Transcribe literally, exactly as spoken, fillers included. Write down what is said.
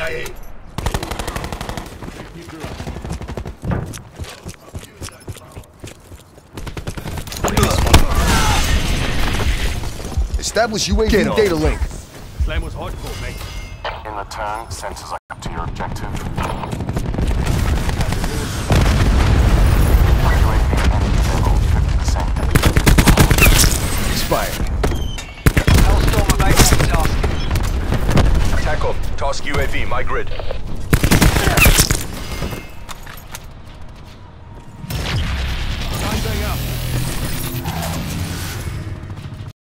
A I A. Establish U A V data link. Flame was hardcore, mate. In return, sensors are up to your objective. Tack off. Task U A V, my grid.